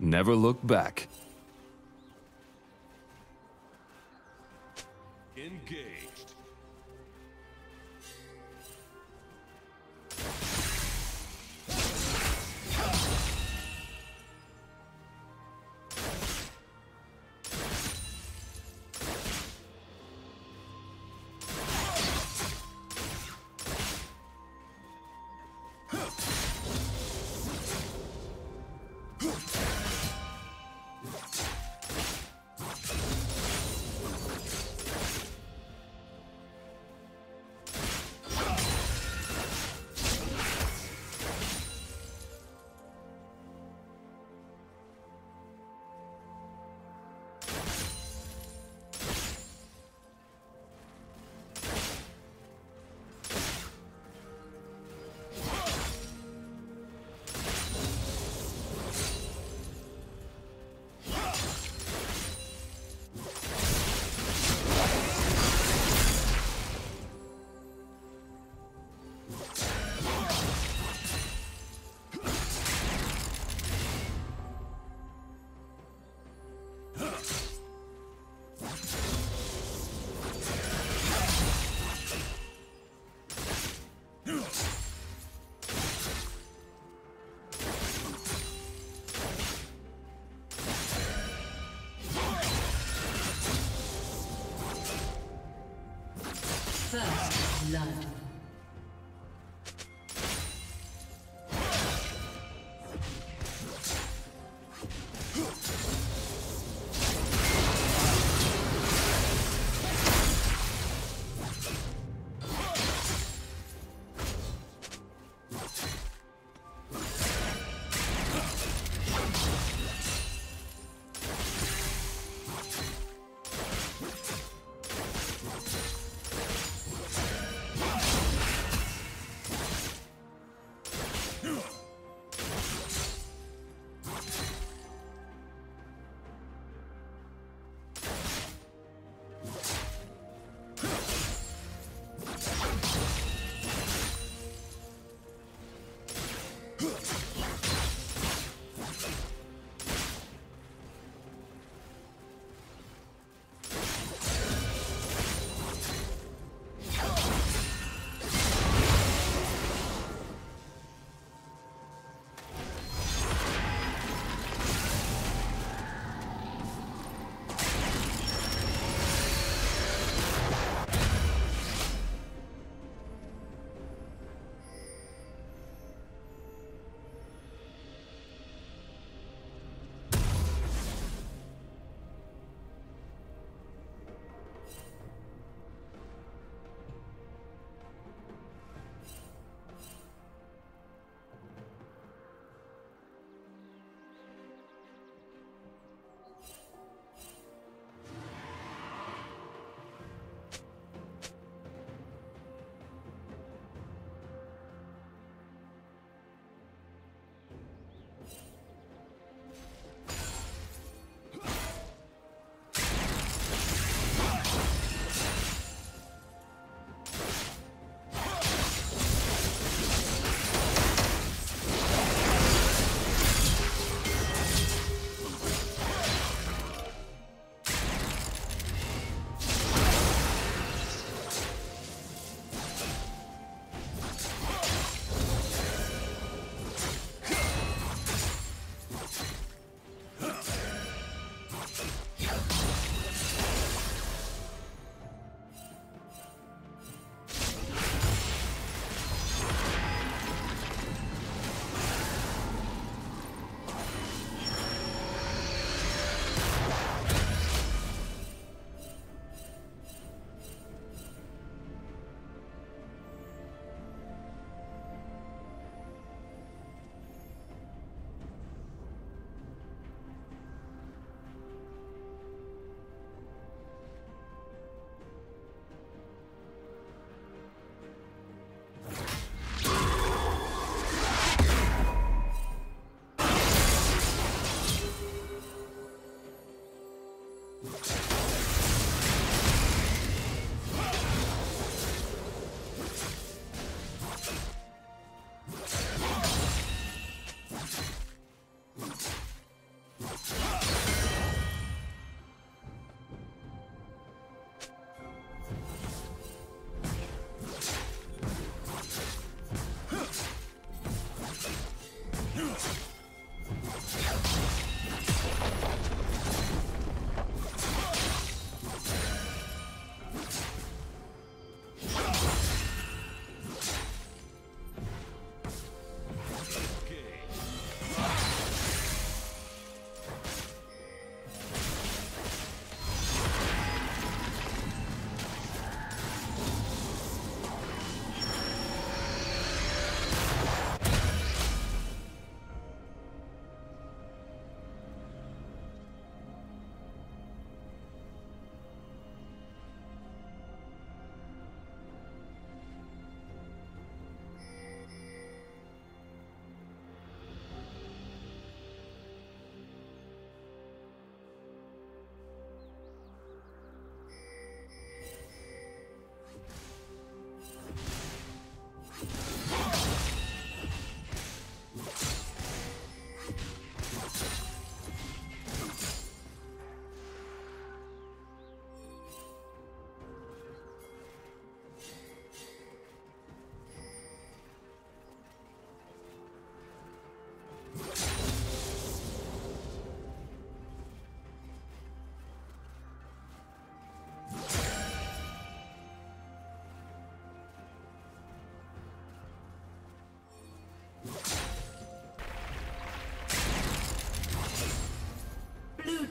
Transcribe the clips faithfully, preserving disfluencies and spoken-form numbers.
Never look back. Engaged. First blood. What? Blue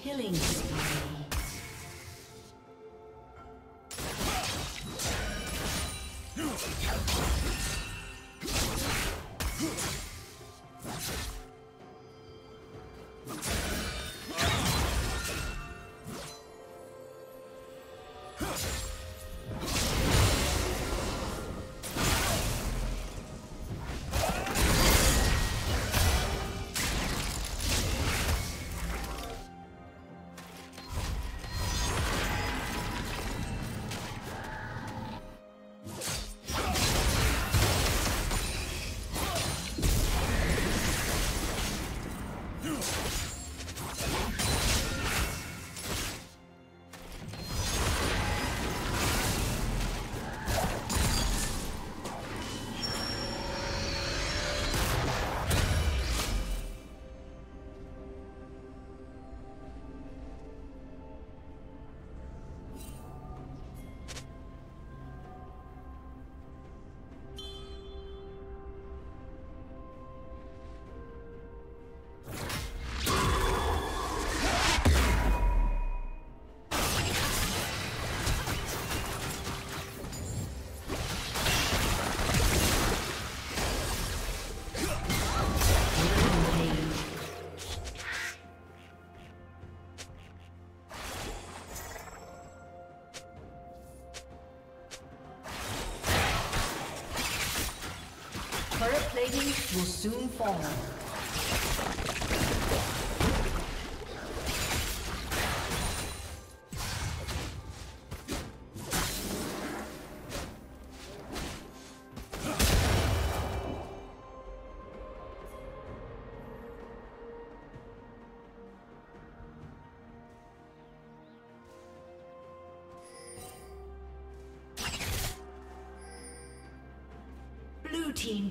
Killing spree. Will soon fall. Blue team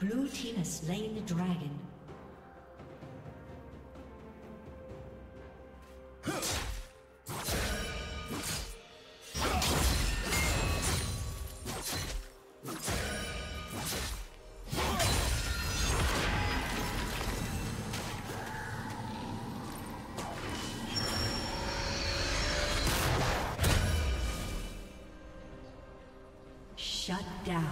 Blue team has slain the dragon. Shut down.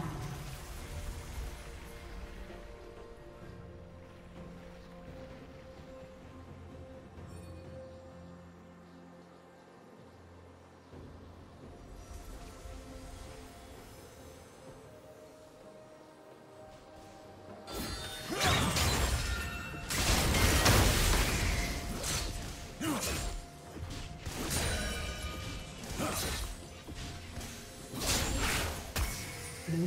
Blue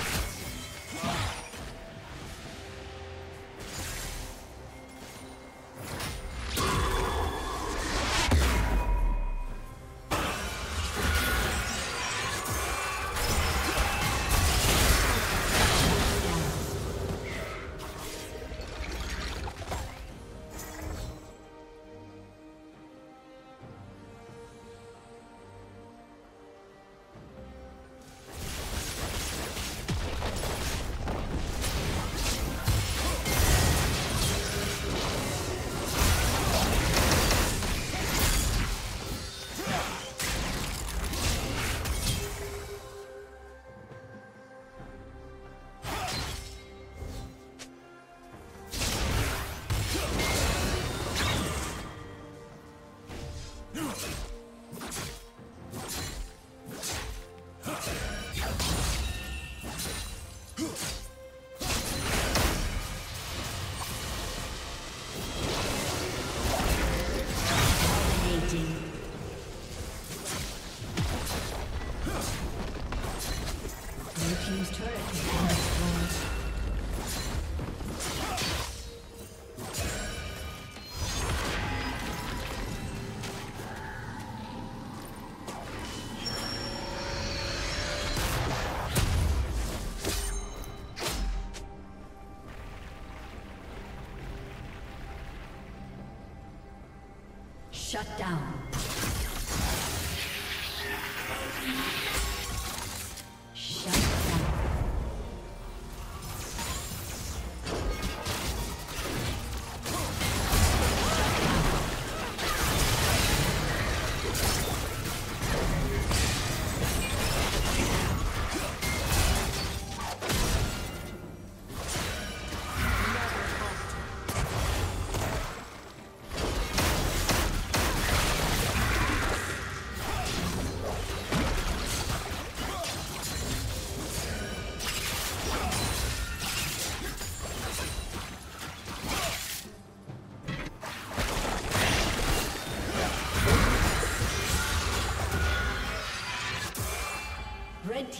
team's turret has been destroyed. Shut down. Shut down. Red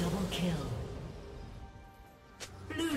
Double kill. Blue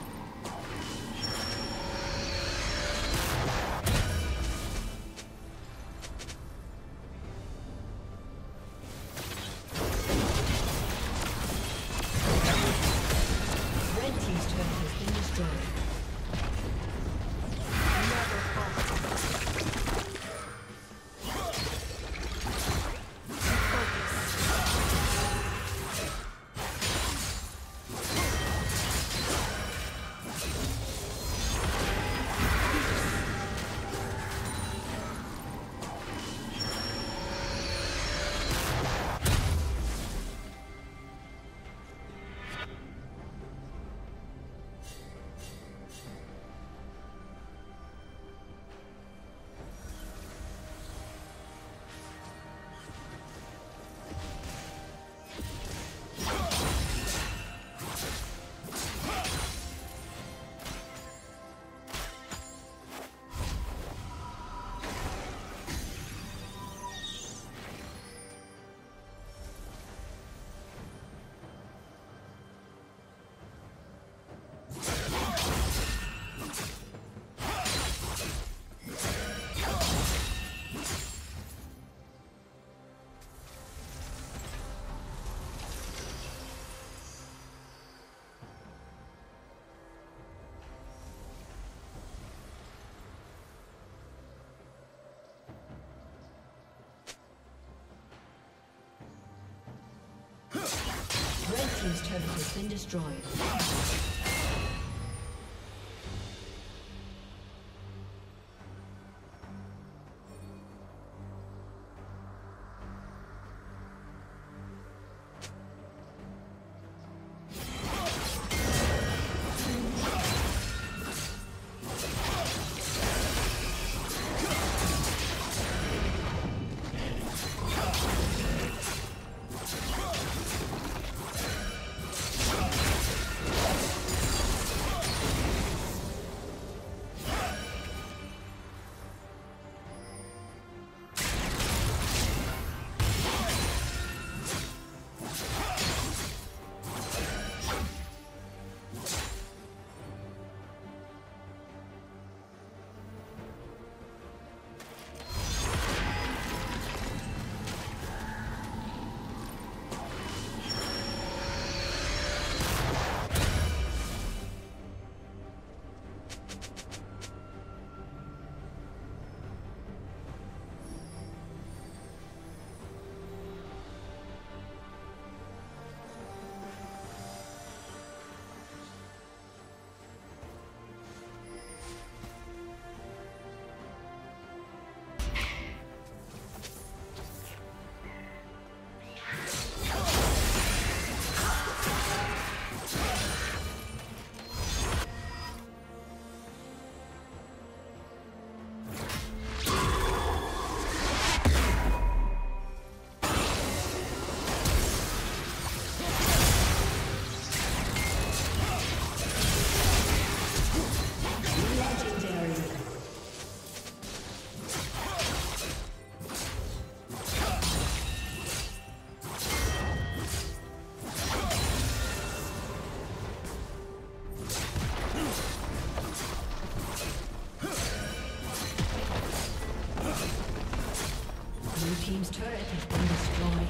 Team's turret has been destroyed. Team's turret has been destroyed.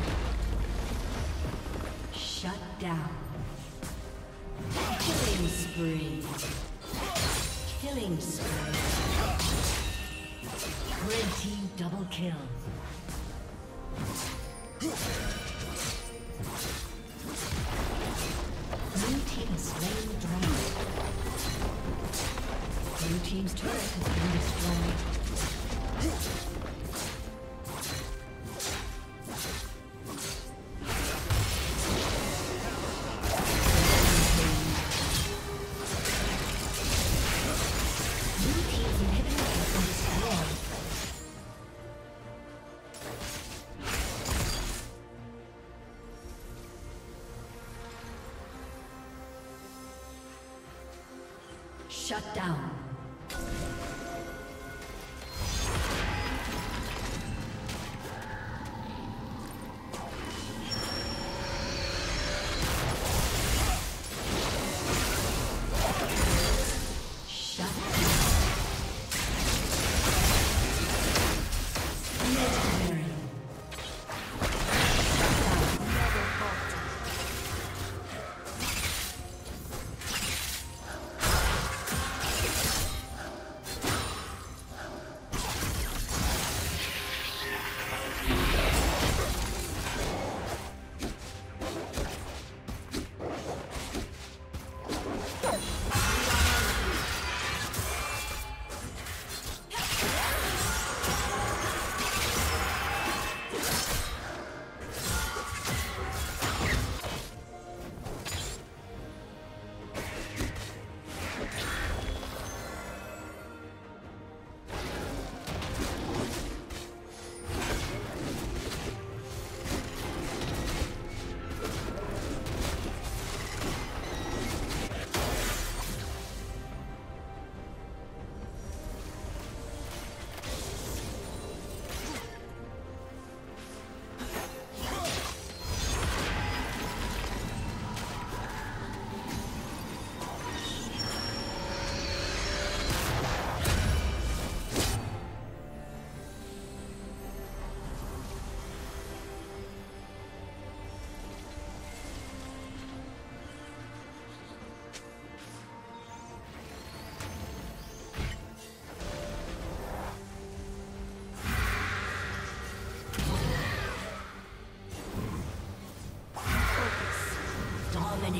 Shut down. Killing spree. Killing spree. Red team double kill. Blue team has slain the dragon. Blue team's turret has been destroyed. Shut down.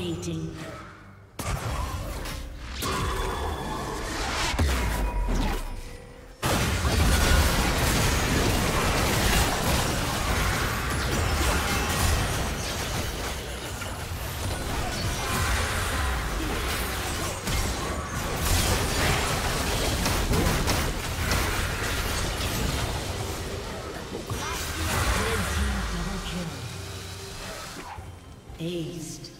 Dominating. Aced.